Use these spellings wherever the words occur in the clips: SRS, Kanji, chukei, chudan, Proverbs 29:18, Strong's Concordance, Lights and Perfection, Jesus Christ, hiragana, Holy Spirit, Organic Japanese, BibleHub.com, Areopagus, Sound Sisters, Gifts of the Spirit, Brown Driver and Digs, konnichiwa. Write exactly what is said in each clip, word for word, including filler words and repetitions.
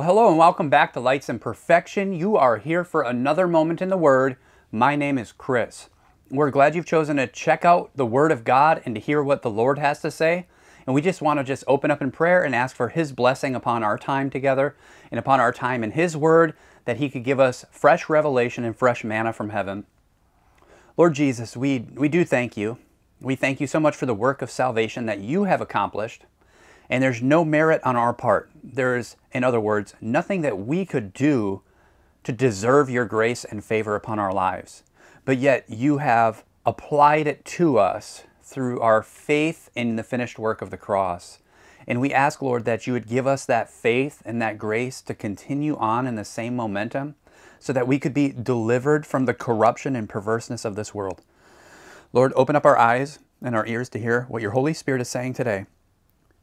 Well, hello and welcome back to Lights and Perfection. You are here for another moment in the Word. My name is Chris. We're glad you've chosen to check out the Word of God and to hear what the Lord has to say. And we just want to just open up in prayer and ask for His blessing upon our time together and upon our time in His Word, that He could give us fresh revelation and fresh manna from heaven. Lord Jesus, we, we do thank You. We thank You so much for the work of salvation that You have accomplished. And there's no merit on our part. There is, in other words, nothing that we could do to deserve Your grace and favor upon our lives. But yet You have applied it to us through our faith in the finished work of the cross. And we ask, Lord, that You would give us that faith and that grace to continue on in the same momentum so that we could be delivered from the corruption and perverseness of this world. Lord, open up our eyes and our ears to hear what Your Holy Spirit is saying today.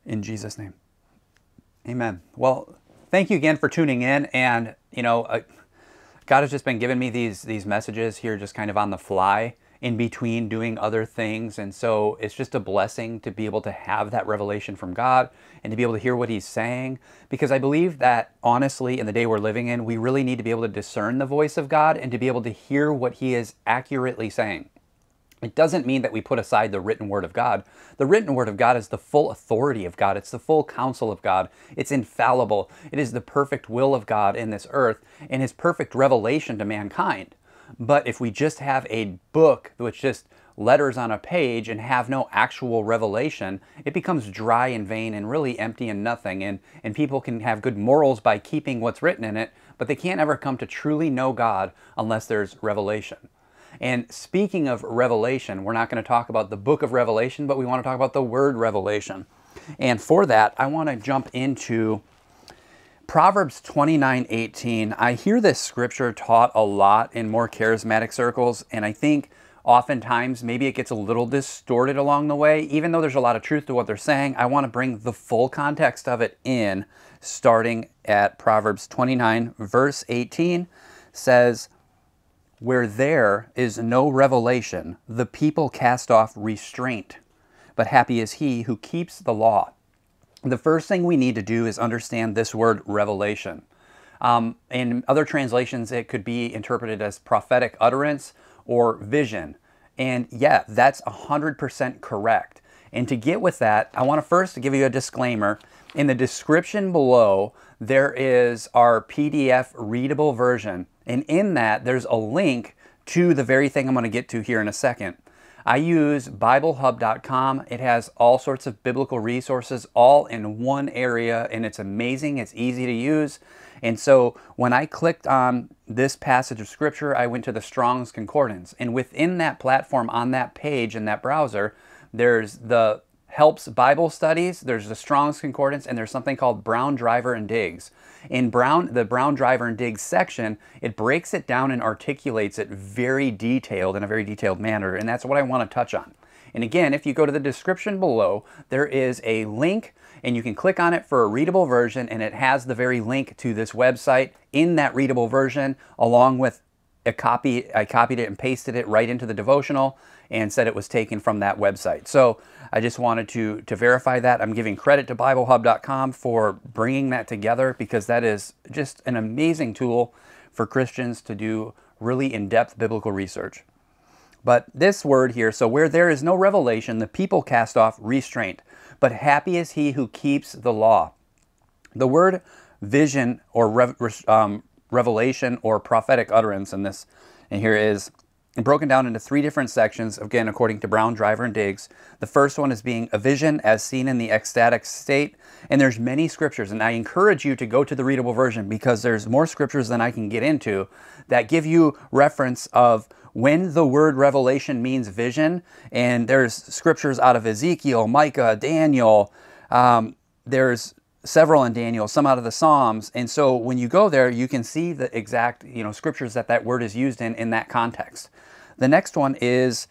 In Jesus' name, amen. Well, thank you again for tuning in. And, you know, uh, God has just been giving me these, these messages here just kind of on the fly in between doing other things. And so it's just a blessing to be able to have that revelation from God and to be able to hear what He's saying. Because I believe that, honestly, in the day we're living in, we really need to be able to discern the voice of God and to be able to hear what He is accurately saying. It doesn't mean that we put aside the written Word of God. The written Word of God is the full authority of God. It's the full counsel of God. It's infallible. It is the perfect will of God in this earth and His perfect revelation to mankind. But if we just have a book which just letters on a page and have no actual revelation, it becomes dry and vain and really empty and nothing. And, and people can have good morals by keeping what's written in it, but they can't ever come to truly know God unless there's revelation. And speaking of revelation, we're not going to talk about the book of Revelation, but we want to talk about the word revelation. And for that, I want to jump into Proverbs twenty-nine eighteen. I hear this scripture taught a lot in more charismatic circles, and I think oftentimes maybe it gets a little distorted along the way. Even though there's a lot of truth to what they're saying, I want to bring the full context of it in, starting at Proverbs twenty-nine, verse eighteen, says, "Where there is no revelation, the people cast off restraint, but happy is he who keeps the law." The first thing we need to do is understand this word revelation. Um, in other translations, it could be interpreted as prophetic utterance or vision. And yeah, that's one hundred percent correct. And to get with that, I want to first give you a disclaimer. In the description below, there is our P D F readable version. And in that, there's a link to the very thing I'm going to get to here in a second. I use Bible Hub dot com. It has all sorts of biblical resources all in one area, and it's amazing. It's easy to use. And so when I clicked on this passage of Scripture, I went to the Strong's Concordance. And within that platform, on that page in that browser, there's the Helps Bible Studies, there's the Strong's Concordance, and there's something called Brown Driver and Digs. In Brown, the Brown Driver and Digs section, it breaks it down and articulates it very detailed in a very detailed manner, and that's what I want to touch on. And again, if you go to the description below, there is a link, and you can click on it for a readable version, and it has the very link to this website in that readable version, along with a copy. I copied it and pasted it right into the devotional and said it was taken from that website. So I just wanted to, to verify that. I'm giving credit to Bible Hub dot com for bringing that together, because that is just an amazing tool for Christians to do really in-depth biblical research. But this word here, so where there is no revelation, the people cast off restraint, but happy is he who keeps the law. The word vision or rev, um, revelation or prophetic utterance in this, and here is broken down into three different sections, again, according to Brown, Driver, and Diggs. The first one is being a vision as seen in the ecstatic state. And there's many scriptures, and I encourage you to go to the readable version, because there's more scriptures than I can get into that give you reference of when the word revelation means vision. And there's scriptures out of Ezekiel, Micah, Daniel. Um, there's several in Daniel, some out of the Psalms. And so when you go there, you can see the exact, you know, scriptures that that word is used in, in that context. The next one is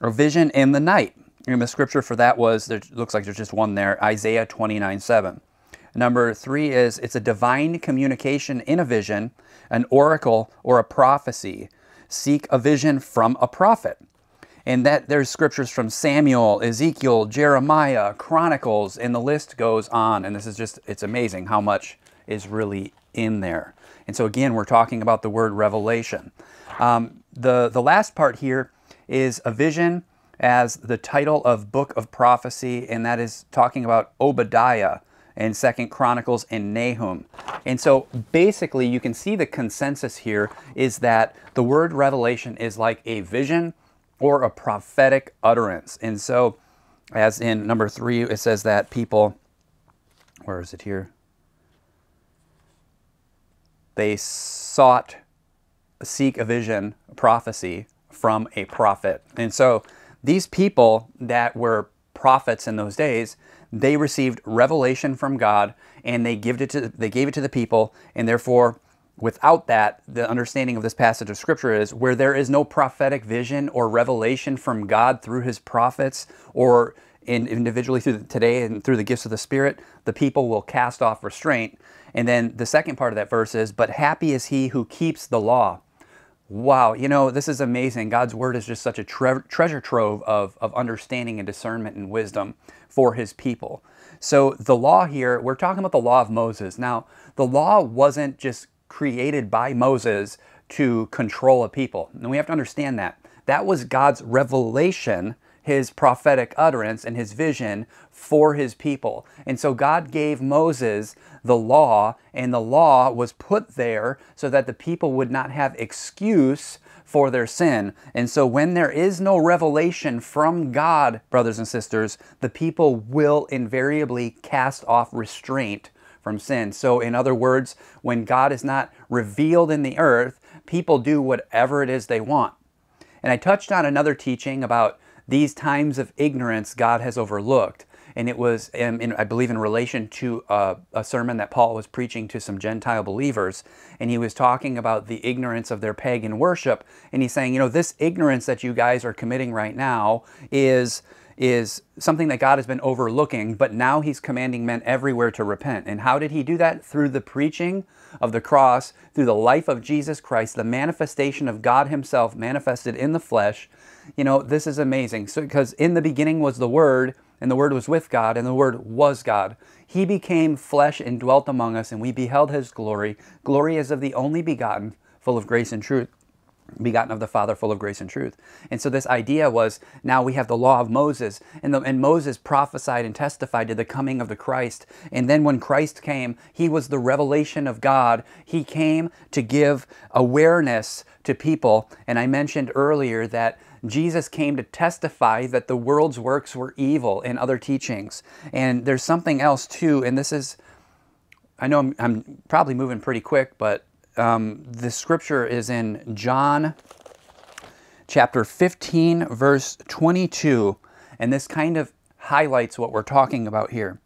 a vision in the night. And the scripture for that was, there looks like there's just one there, Isaiah twenty-nine seven. Number three is, it's a divine communication in a vision, an oracle or a prophecy. Seek a vision from a prophet. And that there's scriptures from Samuel, Ezekiel, Jeremiah, Chronicles, and the list goes on. And this is just, it's amazing how much is really in there. And so again, we're talking about the word revelation. Um, the, the last part here is a vision as the title of Book of Prophecy, and that is talking about Obadiah and Second Chronicles and Nahum. And so basically you can see the consensus here is that the word revelation is like a vision or a prophetic utterance. And so as in number three, it says that people, where is it here? They sought, seek a vision, a prophecy from a prophet. And so these people that were prophets in those days, they received revelation from God and they, give it to, they gave it to the people. And therefore, without that, the understanding of this passage of Scripture is where there is no prophetic vision or revelation from God through His prophets or in, individually through the, today and through the gifts of the Spirit, the people will cast off restraint. And then the second part of that verse is, but happy is he who keeps the law. Wow, you know, this is amazing. God's Word is just such a tre treasure trove of, of understanding and discernment and wisdom for His people. So the law here, we're talking about the law of Moses. Now, the law wasn't just created by Moses to control a people. And we have to understand that. That was God's revelation, His prophetic utterance and His vision for His people. And so God gave Moses the law, and the law was put there so that the people would not have excuse for their sin. And so when there is no revelation from God, brothers and sisters, the people will invariably cast off restraint from sin. So in other words, when God is not revealed in the earth, people do whatever it is they want. And I touched on another teaching about these times of ignorance God has overlooked. And it was, in, in, I believe, in relation to a, a sermon that Paul was preaching to some Gentile believers. And he was talking about the ignorance of their pagan worship. And he's saying, you know, this ignorance that you guys are committing right now is, is something that God has been overlooking, but now He's commanding men everywhere to repent. And how did He do that? Through the preaching of the cross, through the life of Jesus Christ, the manifestation of God Himself manifested in the flesh. You know, this is amazing. So, because in the beginning was the Word, and the Word was with God, and the Word was God. He became flesh and dwelt among us, and we beheld His glory. Glory as of the only begotten, full of grace and truth. Begotten of the Father, full of grace and truth. And so this idea was, now we have the law of Moses, and, the, and Moses prophesied and testified to the coming of the Christ. And then when Christ came, He was the revelation of God. He came to give awareness to people. And I mentioned earlier that Jesus came to testify that the world's works were evil in other teachings. And there's something else too, and this is, I know I'm, I'm probably moving pretty quick, but Um, the scripture is in John chapter fifteen, verse twenty-two, and this kind of highlights what we're talking about here.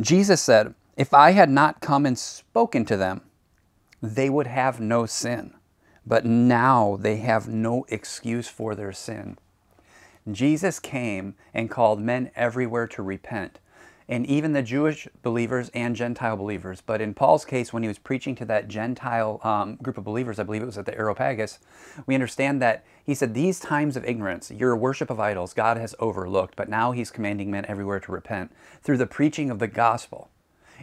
Jesus said, "If I had not come and spoken to them, they would have no sin, but now they have no excuse for their sin." Jesus came and called men everywhere to repent. And even the Jewish believers and Gentile believers. But in Paul's case, when he was preaching to that Gentile um, group of believers, I believe it was at the Areopagus, we understand that he said, these times of ignorance, your worship of idols, God has overlooked, but now He's commanding men everywhere to repent through the preaching of the gospel.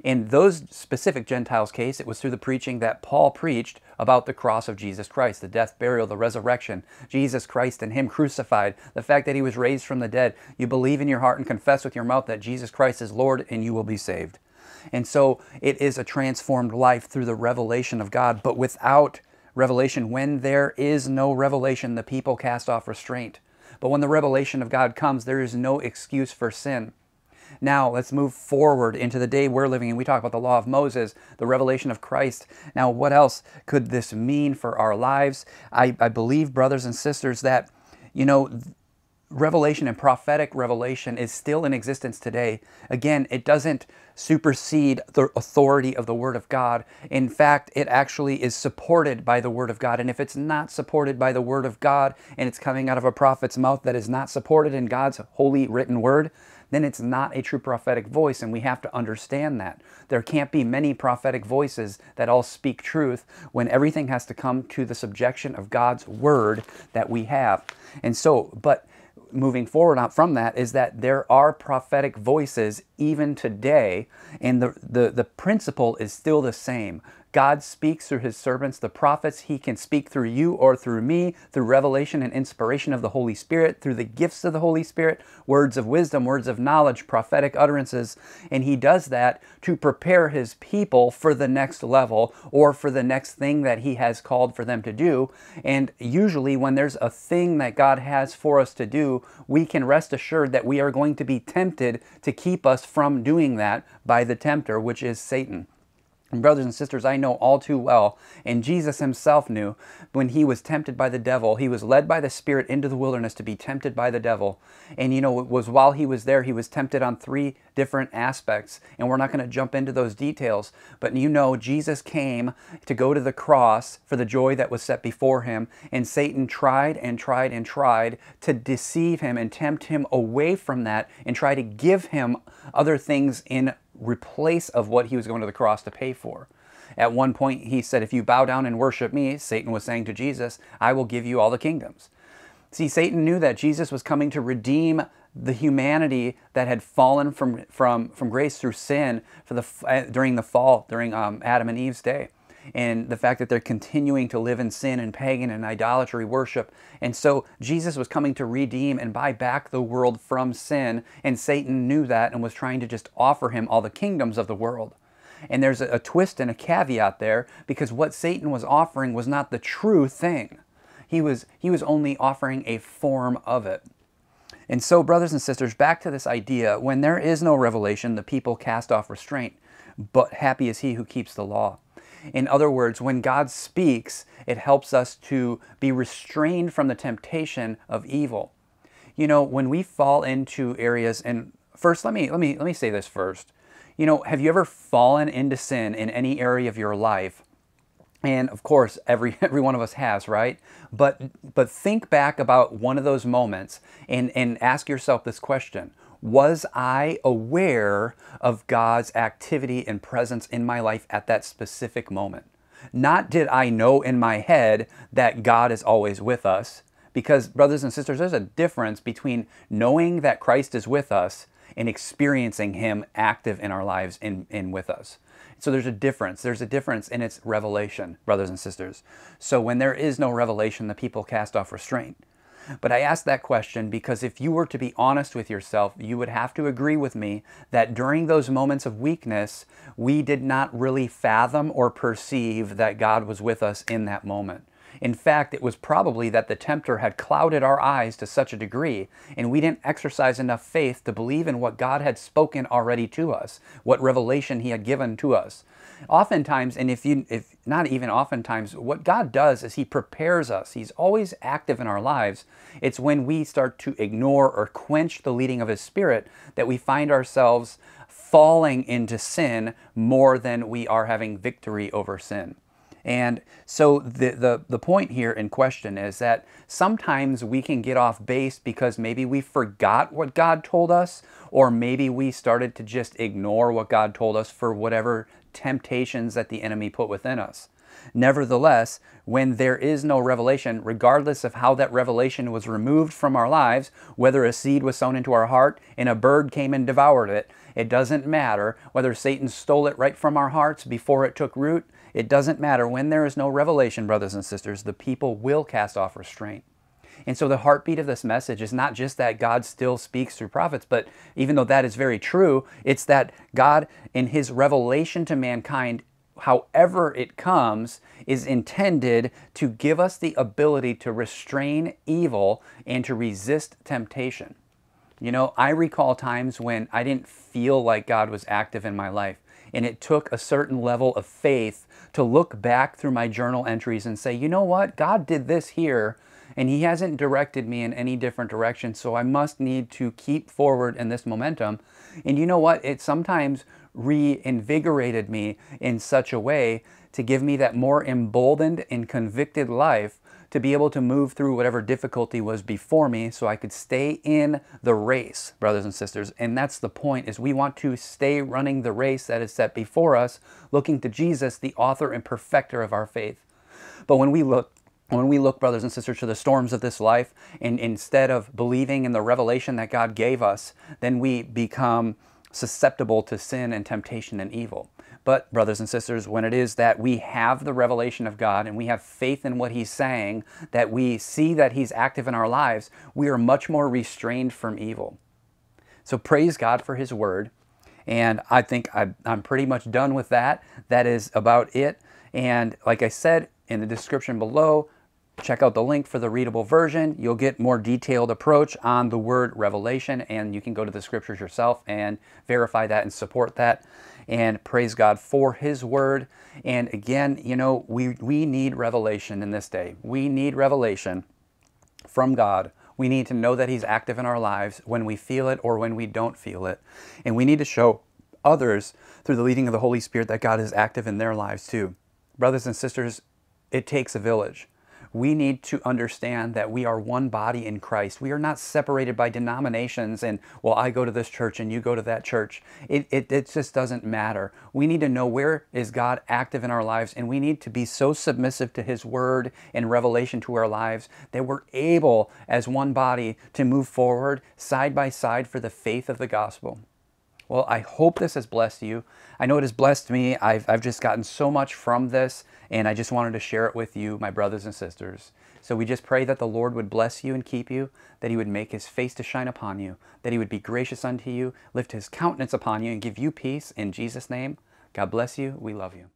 In those specific Gentiles' case, it was through the preaching that Paul preached about the cross of Jesus Christ, the death, burial, the resurrection, Jesus Christ and Him crucified, the fact that He was raised from the dead. You believe in your heart and confess with your mouth that Jesus Christ is Lord and you will be saved. And so it is a transformed life through the revelation of God, but without revelation, when there is no revelation, the people cast off restraint. But when the revelation of God comes, there is no excuse for sin. Now, let's move forward into the day we're living in. We talk about the law of Moses, the revelation of Christ. Now, what else could this mean for our lives? I, I believe, brothers and sisters, that, you know, revelation and prophetic revelation is still in existence today. Again, it doesn't supersede the authority of the Word of God. In fact, it actually is supported by the Word of God. And if it's not supported by the Word of God, and it's coming out of a prophet's mouth that is not supported in God's holy written Word, then it's not a true prophetic voice, and we have to understand that. There can't be many prophetic voices that all speak truth when everything has to come to the subjection of God's Word that we have. And so, but moving forward from that is that there are prophetic voices even today, and the, the, the principle is still the same. God speaks through his servants, the prophets. He can speak through you or through me, through revelation and inspiration of the Holy Spirit, through the gifts of the Holy Spirit, words of wisdom, words of knowledge, prophetic utterances. And he does that to prepare his people for the next level or for the next thing that he has called for them to do. And usually when there's a thing that God has for us to do, we can rest assured that we are going to be tempted to keep us from doing that by the tempter, which is Satan. And brothers and sisters, I know all too well, and Jesus himself knew, when he was tempted by the devil, he was led by the Spirit into the wilderness to be tempted by the devil. And you know, it was while he was there, he was tempted on three different aspects, and we're not going to jump into those details. But you know, Jesus came to go to the cross for the joy that was set before him, and Satan tried and tried and tried to deceive him and tempt him away from that and try to give him other things in replace of what he was going to the cross to pay for. At one point he said, if you bow down and worship me, Satan was saying to Jesus, I will give you all the kingdoms. See, Satan knew that Jesus was coming to redeem the humanity that had fallen from, from, from grace through sin for the, uh, during the fall, during um, Adam and Eve's day. And the fact that they're continuing to live in sin and pagan and idolatry worship. And so Jesus was coming to redeem and buy back the world from sin, and Satan knew that and was trying to just offer him all the kingdoms of the world. And there's a, a twist and a caveat there, because what Satan was offering was not the true thing. He was, he was only offering a form of it. And so, brothers and sisters, back to this idea, when there is no revelation, the people cast off restraint, but happy is he who keeps the law. In other words, when God speaks, it helps us to be restrained from the temptation of evil. You know, when we fall into areas, and first, let me, let me, let me say this first. You know, have you ever fallen into sin in any area of your life? And of course, every, every one of us has, right? But, but think back about one of those moments and, and ask yourself this question. Was I aware of God's activity and presence in my life at that specific moment? Not did I know in my head that God is always with us, because brothers and sisters, there's a difference between knowing that Christ is with us and experiencing him active in our lives and, and with us. So there's a difference. There's a difference in its revelation, brothers and sisters. So when there is no revelation, the people cast off restraint. But I asked that question because if you were to be honest with yourself, you would have to agree with me that during those moments of weakness, we did not really fathom or perceive that God was with us in that moment. In fact, it was probably that the tempter had clouded our eyes to such a degree, and we didn't exercise enough faith to believe in what God had spoken already to us, what revelation he had given to us. Oftentimes, and if you, if not even oftentimes, what God does is he prepares us. He's always active in our lives. It's when we start to ignore or quench the leading of his Spirit that we find ourselves falling into sin more than we are having victory over sin. And so the, the, the point here in question is that sometimes we can get off base because maybe we forgot what God told us, or maybe we started to just ignore what God told us for whatever temptations that the enemy put within us. Nevertheless, when there is no revelation, regardless of how that revelation was removed from our lives, whether a seed was sown into our heart and a bird came and devoured it, it doesn't matter whether Satan stole it right from our hearts before it took root. It doesn't matter. When there is no revelation, brothers and sisters, the people will cast off restraint. And so the heartbeat of this message is not just that God still speaks through prophets, but even though that is very true, it's that God in his revelation to mankind, however it comes, is intended to give us the ability to restrain evil and to resist temptation. You know, I recall times when I didn't feel like God was active in my life. And it took a certain level of faith to look back through my journal entries and say, you know what, God did this here, and he hasn't directed me in any different direction, so I must need to keep forward in this momentum. And you know what, it sometimes reinvigorated me in such a way to give me that more emboldened and convicted life to be able to move through whatever difficulty was before me so I could stay in the race, brothers and sisters. And that's the point, is we want to stay running the race that is set before us, looking to Jesus, the author and perfecter of our faith. But when we look When we look, brothers and sisters, to the storms of this life, and instead of believing in the revelation that God gave us, then we become susceptible to sin and temptation and evil. But, brothers and sisters, when it is that we have the revelation of God and we have faith in what He's saying, that we see that He's active in our lives, we are much more restrained from evil. So praise God for His Word. And I think I'm pretty much done with that. That is about it. And like I said in the description below, check out the link for the readable version. You'll get more detailed approach on the word revelation, and you can go to the scriptures yourself and verify that and support that. And praise God for His Word. And again, you know, we, we need revelation in this day. We need revelation from God. We need to know that He's active in our lives when we feel it or when we don't feel it. And we need to show others through the leading of the Holy Spirit that God is active in their lives too. Brothers and sisters, it takes a village. We need to understand that we are one body in Christ. We are not separated by denominations and, well, I go to this church and you go to that church. It, it, it just doesn't matter. We need to know where is God active in our lives, and we need to be so submissive to His Word and revelation to our lives that we're able as one body to move forward side by side for the faith of the gospel. Well, I hope this has blessed you. I know it has blessed me. I've, I've just gotten so much from this, and I just wanted to share it with you, my brothers and sisters. So we just pray that the Lord would bless you and keep you, that He would make His face to shine upon you, that He would be gracious unto you, lift His countenance upon you, and give you peace in Jesus' name. God bless you. We love you.